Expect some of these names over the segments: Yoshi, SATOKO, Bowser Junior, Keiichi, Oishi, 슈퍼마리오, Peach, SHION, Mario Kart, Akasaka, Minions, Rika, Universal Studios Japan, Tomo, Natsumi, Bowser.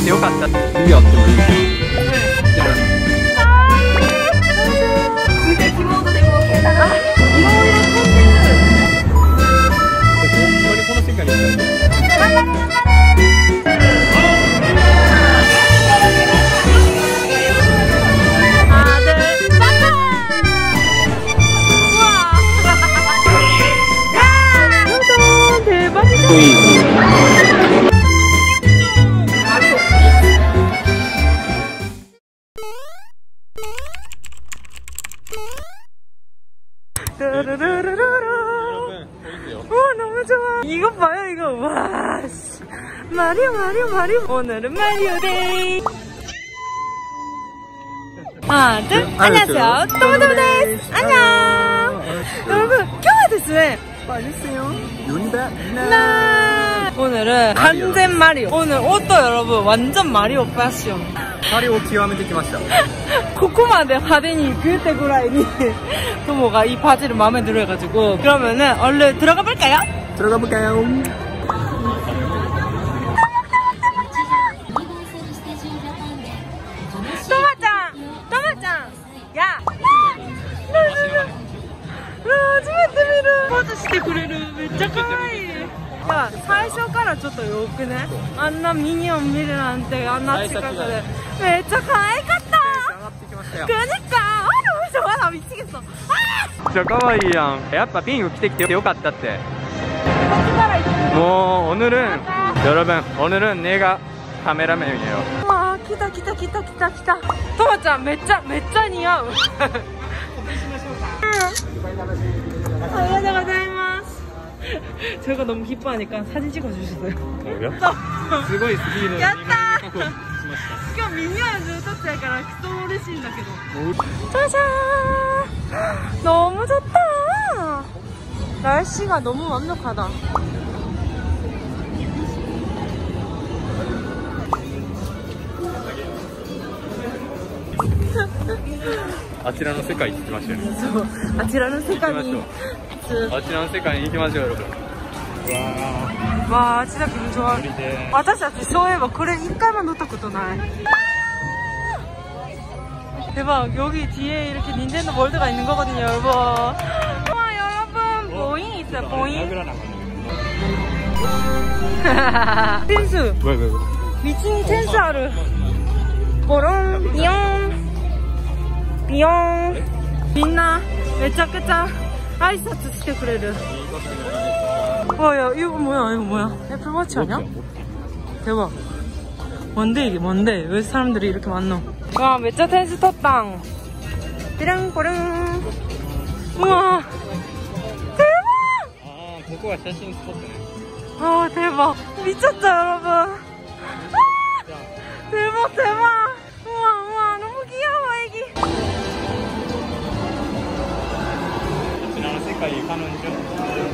ってよかった。指やってもいいじゃん。無敵モードでもう消えたな。いろいろ飛んでる。本当にこの世界に行ったら頑張れ頑張れ。かっこいい。오늘은 완전 마리오. 오늘 옷도 여러분 완전 마리오 패션. 마리오 기와메테 키마시다. ここまで 화대니 그때 구라이니 도모가 이 바지를 마음에 들어 해가지고 그러면은 얼른 들어가 볼까요? 들어가 볼까요? 도마짱! 도마짱! 야! 나 진짜 포즈してくれる. 진짜 귀여워. 最初からちょっとよくね、あんなミニオン見るなんて、あんな近くでめっちゃ可愛かった。クニカめっちゃ可愛いやん。やっぱピンク着てきてよかったって。もうおぬるんよろぶんおぬるんねがカメラメンよ。あー来た来た来た来た来た。ともちゃんめっちゃ似合う。お見せしましょうか。ありがとうございます。 제가 너무 기뻐하니까 사진 찍어주셨어요. 뭐야? 즐거이 스키는. 야다. 지금 미니언즈 쳤으니까 너무 신난다. 짜잔. 너무 좋다. 날씨가 너무 완벽하다. 아치라는 세계에 있었죠. 아치라는 세계에. あちらの世界に行きましょう。わあちら気持ち悪い。私たちそういえばこれ一回も乗ったことない。では여기 뒤에 이렇게 닌텐도 월드가 있는 거거든요, 여러분. 와 여러분 보잉 있어 보잉. 텐스. 미친 텐스 아르. 보롱 비용 비용. みんなめちゃくちゃ 挨拶してくれる。あ、いや、이거뭐야 이거 뭐야 애플워치 아니야 대박. 뭔데 이게 뭔데 왜 사람들이 이렇게 많노? 와, 진짜 텐스 떴당. 띠랑꼬랑. 우와. 대박. 아, 거기가 사진 스포츠네. 아, 대박. 미쳤죠, 여러분. 아, 대박, 대박. 우와, 우와, 너무 귀여워, 애기.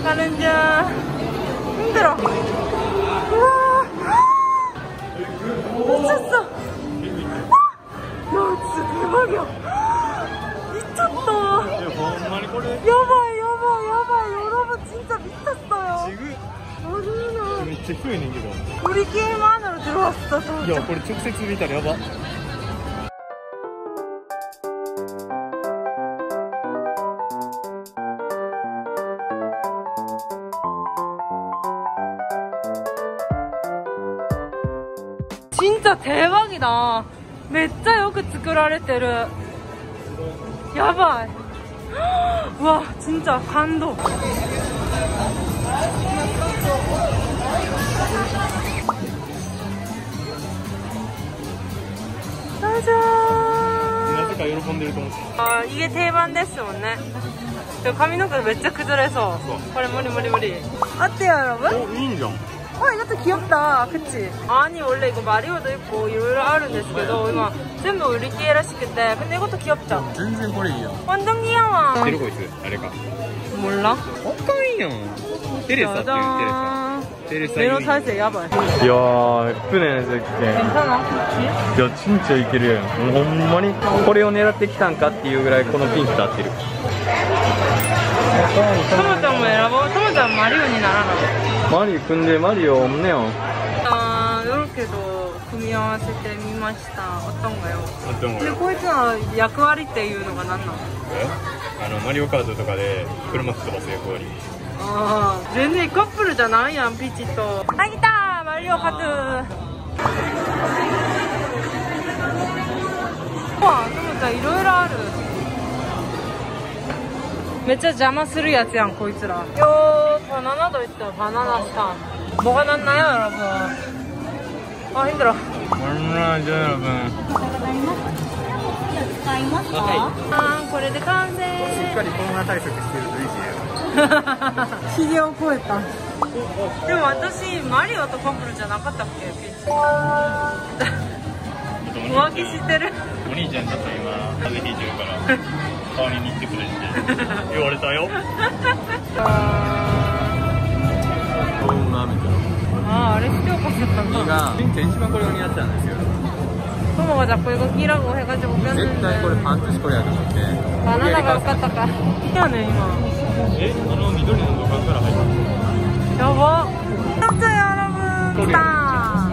彼女힘들어. 우와. 미쳤어. 야 진짜 대박이야. 미쳤다. 여봐 여러분 진짜 미쳤어요. 지금 우리 게임 안으로 들어왔어. 야 우리 특색 스리다 여봐. 진짜 대박이다. めっちゃよく作られてる. やばい. 와 진짜 감동. 짜잔. 아 이게 대박ですもんね. 저 가미노가 めっちゃ崩れそう. これ無理. 어때요 여러분? 오いいんじゃん. 와 이것도 귀엽다 그치? 아니 원래 이거 마리오도 있고 이거를 아는데도 이거 전부 우리 끼라시겠대. 근데 이것도 귀엽죠? 완전 거리야. 완전 귀여워. 들고 있어. 아래가. 몰라? 어떠이냐? 데레사. 메론 탈색 야발. 야 예쁘네 진짜. 괜찮아? 그치? 야 진짜 이게를. 정말? 이거를 노려ってきたんかっていうぐらいこのピンクと合ってる. 토모짱 뭐라고? 토모짱 마리오니 나라나. 마리오 근데 마리오 없네요. 아, 요렇게도 組み合わせてみました。あったんがよ。あったんがよ。でこいつの役割っていうのが何なの？マリオカートとかで車飛ばす役割。ああ、全然カップルじゃないやん、ピチと。あ、来たマリオカート。いろいろある。めっちゃ邪魔するやつやんこいつら。よー、バナナと言ったらバナナスタン。バナナなんやろもう。あ、いいんだろ。バナナじゃやろもう。使いますか？はい。これで完成。しっかりコロナ対策してるといいし。ひげを超えた。でも私マリオとカップルじゃなかったっけ？ピッチ。浮気してる。お兄ちゃんちょっと今風邪ひいてるから代わりに行ってくれって言われたよ。ああ、あれ視聴覚だったんだ。人生一番これが似合ってたんですよ。トモがじゃこれがキラゴヘガジョ僕やん。絶対これパンツしこれやと思って。バナナが受かったか。来たね今。え、あの緑の土管から入った。やば。なんだよラブ。来た。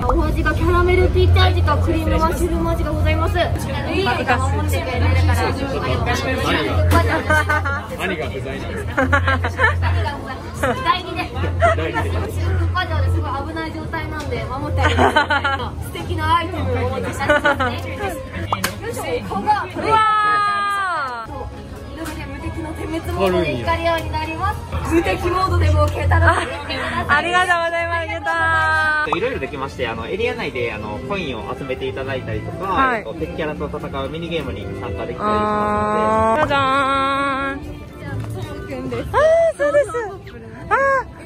お味がキャラメルピッチ味とクリームマッシュルーム味がございます。無敵モードで光るようになります。無敵モードでもケータロウ。ありがとうございます。ケータロウ。いろいろできまして、エリア内でコインを集めていただいたりとか、はい、敵キャラと戦うミニゲームに参加できたりしますので。じゃじゃーん。トモくんです。ああ、そうです。あ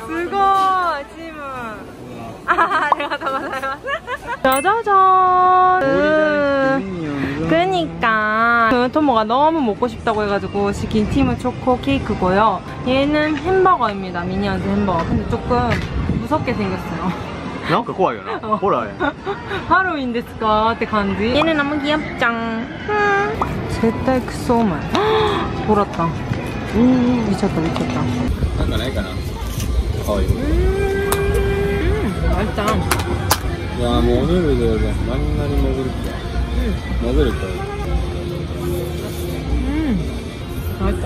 수고해 팀은. 아, 감사합니다. 짜자잔. 그니까 토모가 너무 먹고 싶다고 해가지고 시킨 팀은 초코 케이크고요. 얘는 햄버거입니다. 미니언즈 햄버거. 근데 조금 무섭게 생겼어요. 뭔가 고아요나. 뭐라 해. 하루인ですか? って 간지. 얘는 너무 귀엽짱. 절대 크소만. 돌았다. 미쳤다 미쳤다. 뭔가 나이까나. 어이. 맛있다. 와, 뭐 오늘도 많이 많이 먹을게. 混ぜるから。うん。入った。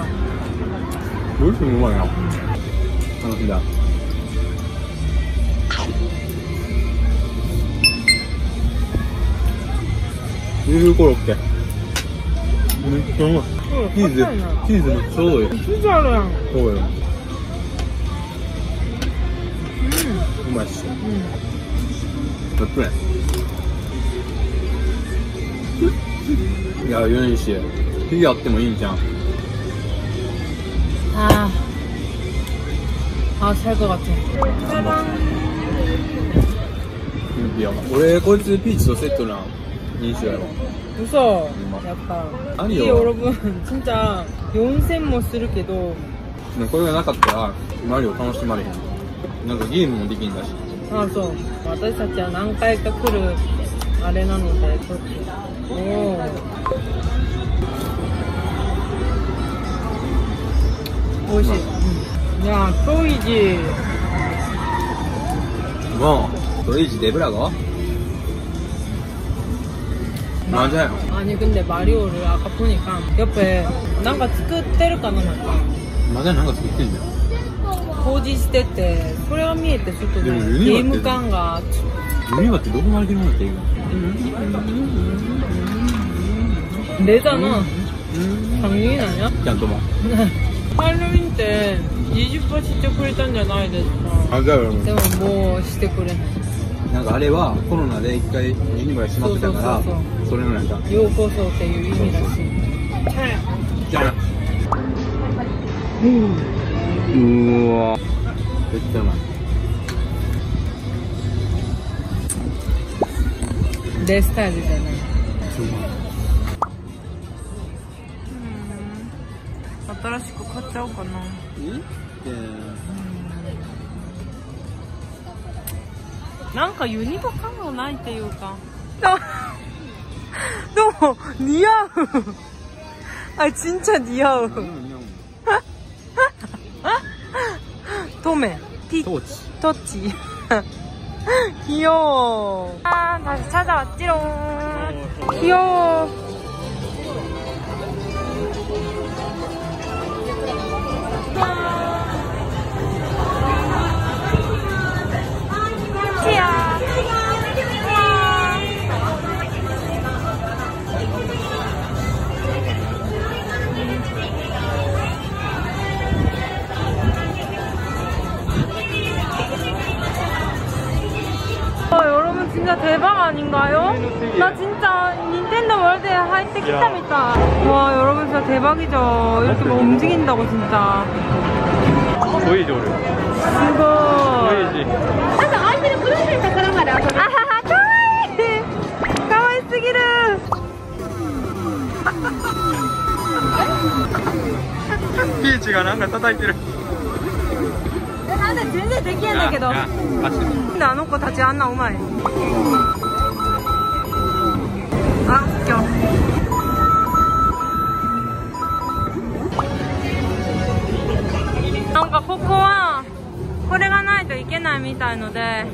どうしてもうまいな。楽しみだ。チーズコロッケ。めっちゃうまい。チーズもちょうどいい。チーズあるやん。そうやん。うまいっしょ。どっちね。いや、ユニシ火やってもいいじゃん。ああ、あ、最高だった。俺こいつピーチとセットな認証やろ。嘘、やっぱ何よ、ちんちゃん4000もするけど、これがなかったらマリオ楽しまれへん。なんかゲームもできんだし。ああ、そう、私たちは何回か来るあれなので、ちょっと。おお。美味しい。じゃあ、トイジ。もう、トイジデブラゴ。なんじゃよ。あ、にくんでバリオル、赤ポニカン。やっぱ、なんか作ってるかな、なんか。まだなんか作ってんじゃん。工事してて、それは見えて、ちょっと、ゲーム感が。ユニバってどこまで出るものっていいの？レザーの髪なんや。ちゃんとも。ハロウィンって20%してくれたんじゃないですか？あ、だよ。でももうしてくれない。なんかあれはコロナで一回ユニバ閉まってたから、それのなんか。ようこそっていう意味らしい。キャラ。キャラ。うわ。めっちゃうまい。ベスタ味だね。新しく買っちゃおうかな。なんかユニバ感もないっていうか。でも似合う。あ、ちんちゃん似合う。トメ、トチ。귀여워. 아, 다시 찾아왔지롱. 귀여워. 티야. 진짜 대박 아닌가요? 나 진짜 닌텐도 월드에 하이트 키타미타. 와, 여러분 진짜 대박이죠? 이렇게 뭐 움직인다고 진짜. 보이죠, 우리? 이거. 보이지? 나도 아이들이 부르실 때 그런 말이야. 아하하, 가와이! 가와이 쓰기를! 피치가 뭔가 叩いてる。 全然できへんだけど。あの子たちあんなうまい。あ、今日。なんかここはこれがないといけないみたいので、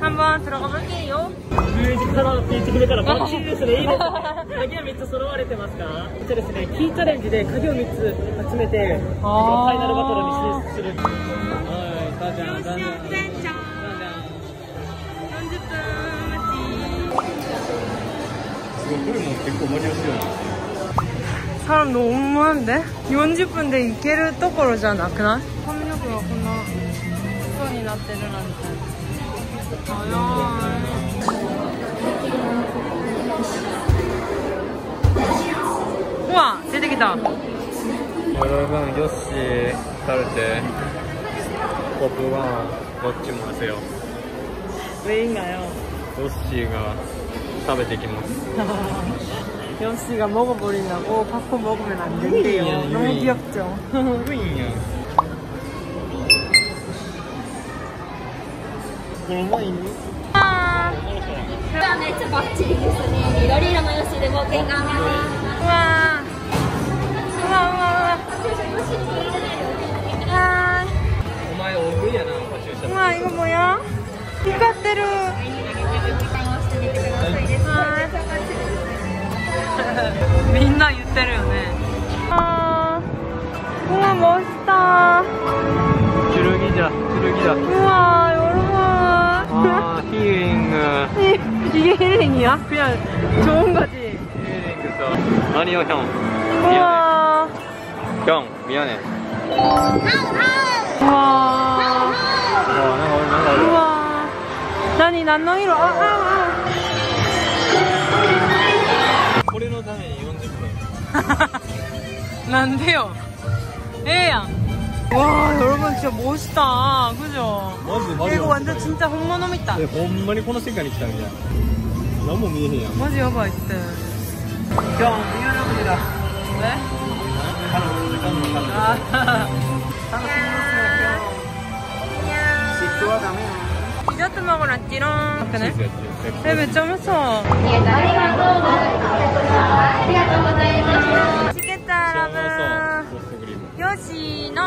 看板それが大きいよ。ミュージックサロンって言ってくれたらバッチリですね。いいですね。鍵は3つ揃われてますか？こちらですね、キーチャレンジで鍵を3つ集めてファイナルバトルにする。 よし、全長40分待ち。サラの思わんで40分で行けるところじゃなくない？髪の毛がこんな風になってるなんて。早い。うわ、出てきた。여러분よし、食べて。 僕はこっちもですよ。ウィンがよ。ヨッシーが食べてきます。ヨッシーが먹어버린다고 갖고 먹으면 안 된대요. 너무 귀엽죠? 우인이야. 얼마 있니? 와. 그다음에 진짜 멋지겠으니 미러리랑 요시도 뭐 건강하니. 와. 와. 와. うわ、今もや光ってる。みんな言ってるよね。ああ、うわ、モンスター。剣だ、剣だ。うわ、여러분。ああ、ヒーリング。ヒーリングや、그냥 좋은 거지。ヒーリングさ、何よ、ヒョン。うわ、ヒョン、미안해。うわ。 何、何の色？これのために40分。なんでよ。ええやん。わあ、여러분、진짜 멋있다。그죠？英語완전 진짜本物みたい。ほんまにこの世界に来たみたい。何も見えへんやん。マジやばいって。今日、見えなくてだ。え？楽しみですね。 ちょっともごらんちろん。え、めっちゃうまそう。ありがとうございます。チケッタラブ。ヨシの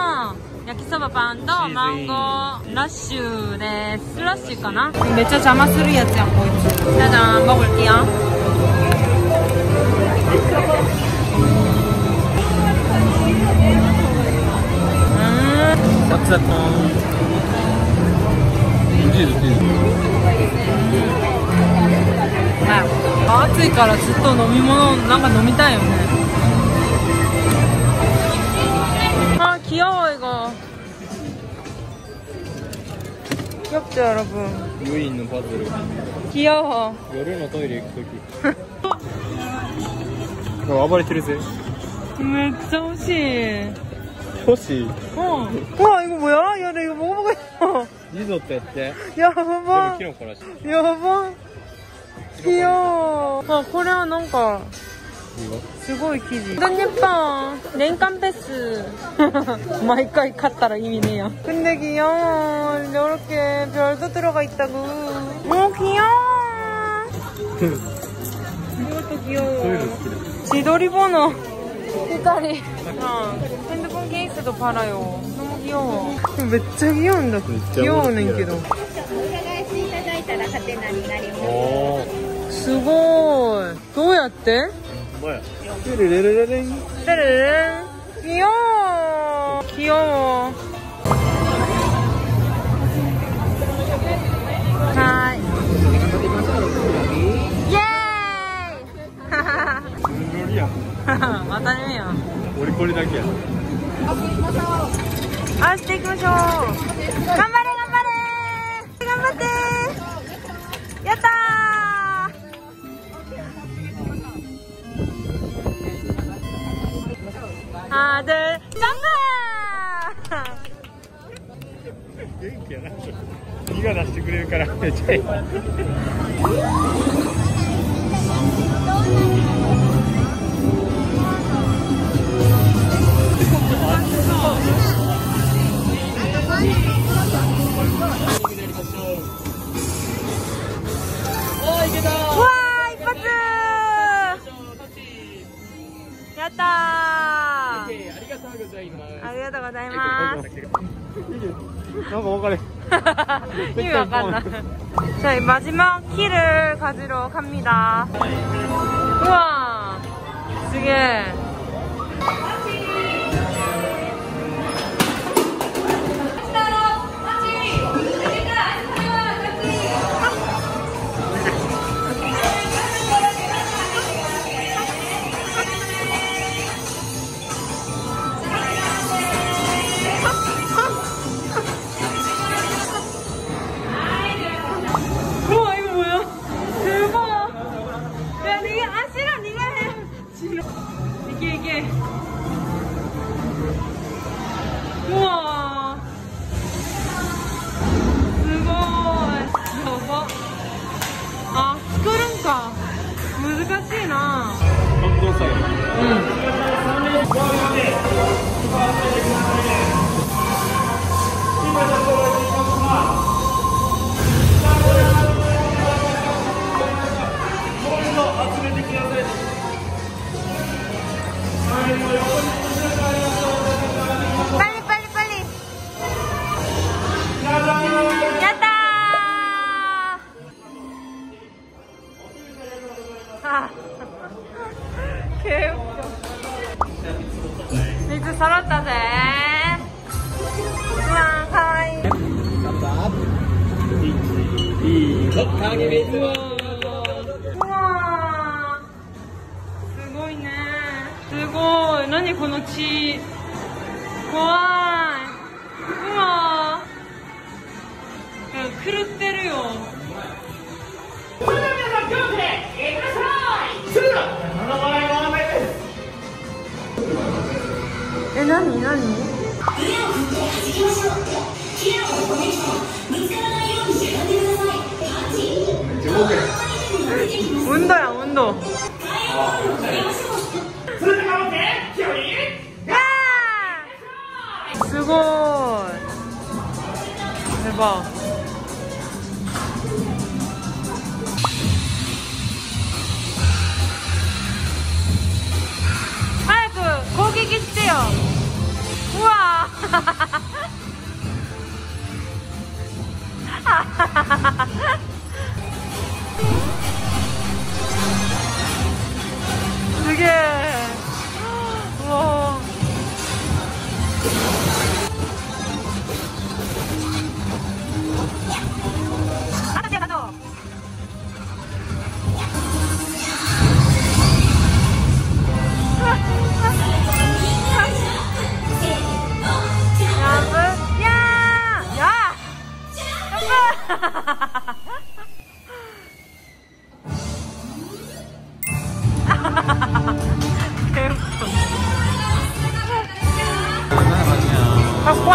焼きそばパンとマンゴーラッシュです。ラッシュかな。めっちゃ邪魔するやつやんこいつ。じゃじゃん、먹을게요。うん。ごちそう。 暑いからずっと飲み物なんか飲みたいよね。あ、귀여워。이거 귀엽죠 여러분。ユインのパズル。귀여워。夜のトイレ行くとき。暴れてるぜ。めっちゃ欲しい。欲しい。うん。うわ、이거 뭐야？ やだ、이거 먹어보겠어。 リゾットやって。やば。やば。いやー、あ、これはなんかすごい生地。こんにちは。年間ペス。毎回買ったら意味ねえや。근데귀여워。이렇게별도들어가있다고。もう귀여워。もっと귀여워。自撮り번호。光。핸드폰ケース도팔아요。너무귀여워。めっちゃ귀여운다。귀여우는게도。お伺いしていただいたらハテナになります。すごい。どうやって？뭐야? 르르르르릉 르르르릉 귀여워 귀여워 하이 예이 하하하 무슨 소리야 하하 맞다네요 우리 꼬리 닦이야 아, 스테이크 마쇼 간발해 간발해 간발해 야타 하나 둘 짱가!元気やな。ニが出してくれるからめっちゃいい。うわー一発ー。やったー。ありがとうございます。なんかわかれ。意味わかんない。じゃあマジマキルカジロ갑니다。うわー、すげえ。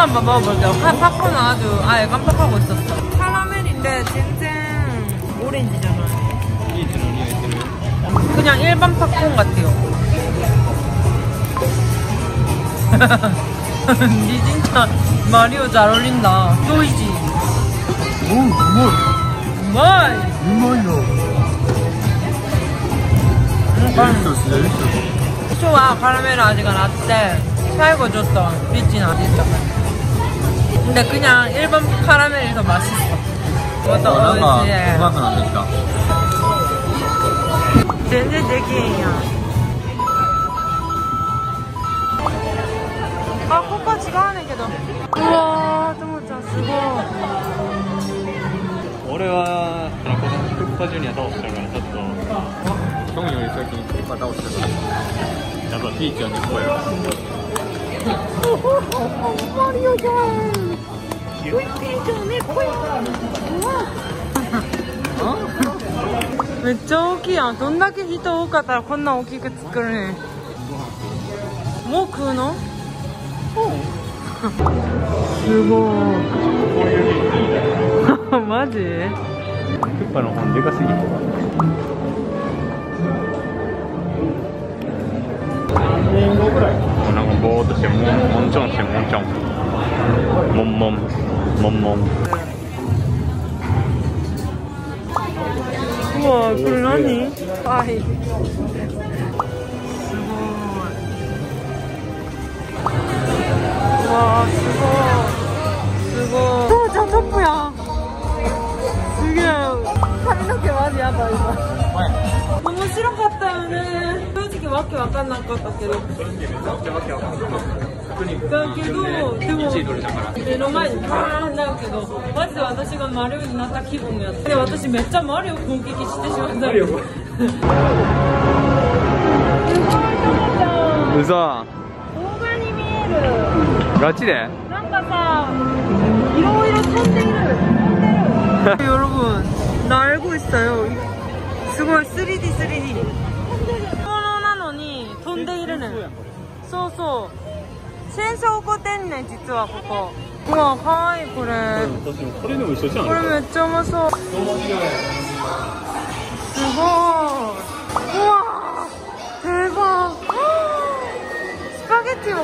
한번 먹어볼게요. 팝콘은 아주 아예 깜빡하고 있었어. 카라멜인데 진짜 오렌지잖아. 그냥 일반 팝콘 같아요. 니 진짜 마리오 잘 어울린다. 쪼이지? 오, 우마이! 우마이요. 초와 카라멜 아지가 나한테 살고 줬어. 빛이나 진짜. 근데 그냥 일반 카라멜이 더 맛있어. 그것도 어울리지. 그만은 안 됐다. 全然できへんやん。 あ、ここは違うねんけど。うわー、ともちゃんすごい。俺はこのクッパジュニア倒してるからちょっとヒョンより先にクッパ倒してるからやっぱピーちゃんに声がマリオちゃんピーちゃんね、声がめっちゃ大きいやん。どんだけ人多かったらこんな大きく作るねん。もう食うの？ すごい。マジ？クッパの本でかすぎ。3年後ぐらい。なんかぼーっとしてもんちょんしてもんちょん。もんもんもんもん。うわーこれ何？はい。 わーすごい。すごい。父ちゃんトップやん。すげえ。髪の毛マジやばい今。面白かったよね。正直わけわかんなかったけど。だけどでも目の前にバーンなるけど、マジで私がマリオになった気分やって。私めっちゃマリオ攻撃してしまった。マリオ。すごいトップちゃん。うざ。 ガチで？なんかさ、いろいろ飛んでる。よろぶん、なえごしたよ。すごい、3D。本物なのに飛んでいるねん。そうそう。戦争起こってんねん、実はここ。うわ、かわいいこれ。これでも一緒じゃん。これめっちゃうまそう。すごい。うわー、すごい。 スパゲッティ。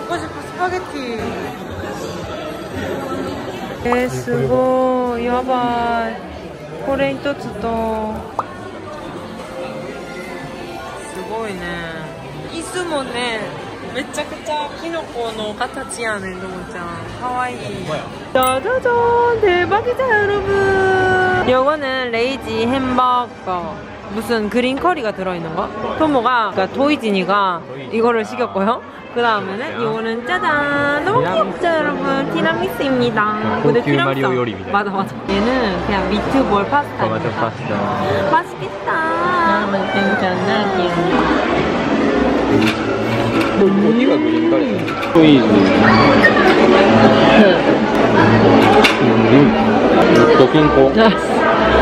すごい、やばい。これ一つと。すごいね。椅子もね、めちゃくちゃキノコの形やねん、ともちゃん。かわいい。じゃじゃじゃーん、出ばけたよ、ロブー。요거는 레이지 햄버거. 무슨 그린 커리가 들어있는 거? 토모가, 그러니까 토이진이가 이거를 시켰고요. 그 다음에는 이거는 짜잔! 너무 귀엽죠 여러분? 티라미수입니다. 근데 티라미수 맞아. 얘는 그냥 미트볼 파스타. 맞아, 파스타. 맛있겠다. 너무 괜찮아, 귀여워. 어디가 그린 커리야? 토이진. 도킹코.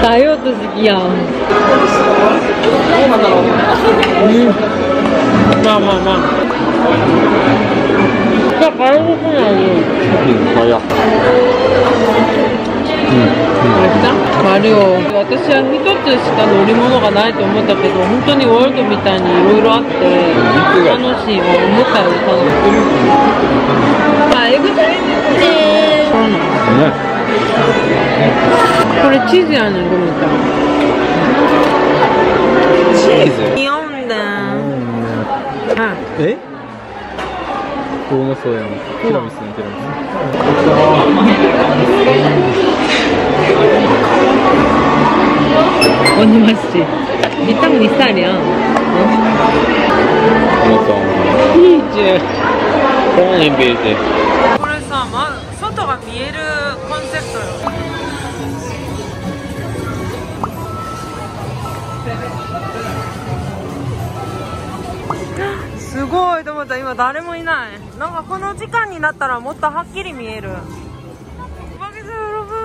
ダイオート好きやん。どうなんだろう。まあまあまあ。じゃ外国なのに。早っ。マリオ。私は一つしか乗り物がないと思ったけど、本当にワールドみたいにいろいろあって楽しい。思ったより楽しい。あ、エグザイルですね。そうなんですね。 これチーズやねん、ごめんなさい。チーズ？日本だ。え？こうもそうやん。ティラミスね、ティラミス。おにまし。ビタミンにしたりゃん。もっと。いいじゃん。これビーズ。これさ、ま、外が見える。 コンセプトよ。すごいと思った。今誰もいない。なんかこの時間になったらもっとはっきり見える。バケツロブー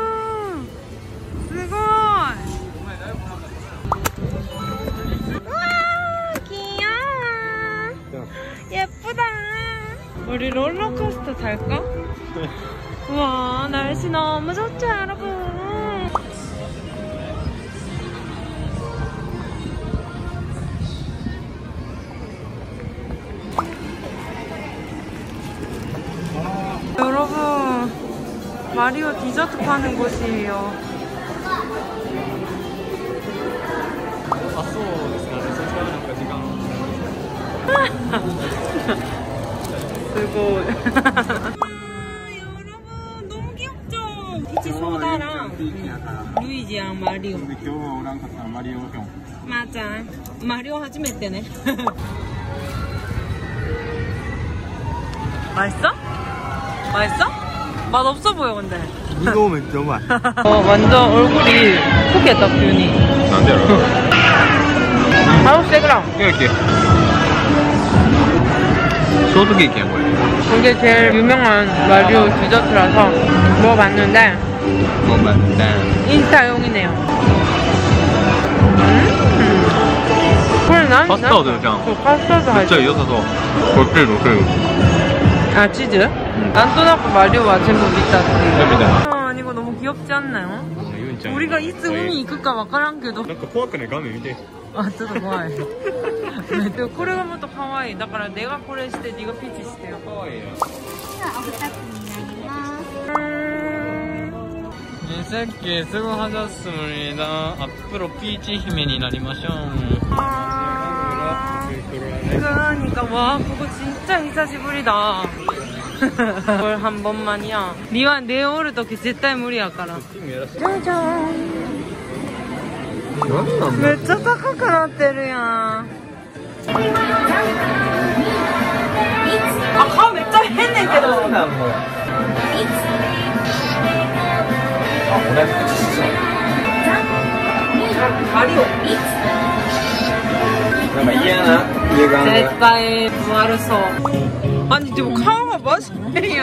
ン。すごい。 우리 롤러코스터 탈까? 우와, 날씨 너무 좋죠, 여러분? 마리오 디저트 파는 곳이에요. 여러분 너무 귀엽죠? 피치 소다랑 루이지랑 마리오. 근데 겨우 오랑 갔다 마리오 형. 맞아. 마리오 하지메 때네. 맛있어? 맛있어? 맛 없어 보여 근데. 이거 오면 정말. 완전 얼굴이 포기했다 표현이. 안 돼요. 바로 세그랑. 이렇게. 소득이 있게 한 거예요. 이게 제일 유명한 마리오 디저트라서 먹어봤는데. 인스타용이네요. 파스타거든요. 그 파스타도 하죠. 진짜 이어서 볼필 놓고. 아, 치즈? 난또나고 마리오 와제목 있다. 아, 이거 너무 귀엽지 않나요? 우리가 있을 운이 있을까 わからんけど. なんか怖くない画面見て. 아, 진짜 怖い. これがもっと可愛いだから내가これして 네가 피치してよ. 可愛いよ。さっきすぐ話すつもりなアップルピーチ姫になりましょう. 그러니까 와 그거 진짜 히사시부리다. 그걸 한 번만이야. 니와 내 오를 또 절대 무리야から. 짜잔. めっちゃ高くなってるやん。あ、顔めっちゃ変ねんけど。あ、これ。 絶対悪そう. 아니 지금 카우가 맛있게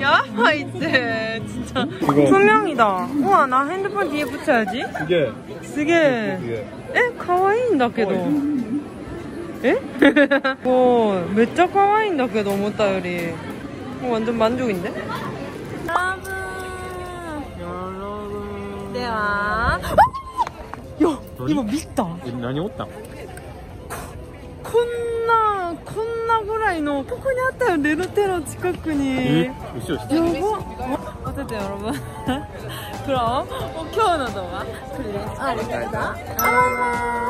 야바이제 진짜 투명이다. 우와 나 핸드폰 뒤에 붙여야지. 이게 쓰게 에? 가와이인다けど. 에? 오, 진짜 가와이인다けど 思ったより. 완전 만족인데? 여러분. 대화. 야, 이거 미쳤다. 많이 왔다. こんなぐらいのここにあったよ。レルテの近くに。え、後ろして。やば。待ってて、여러분。그럼今日の動画これで終わりたいと思います。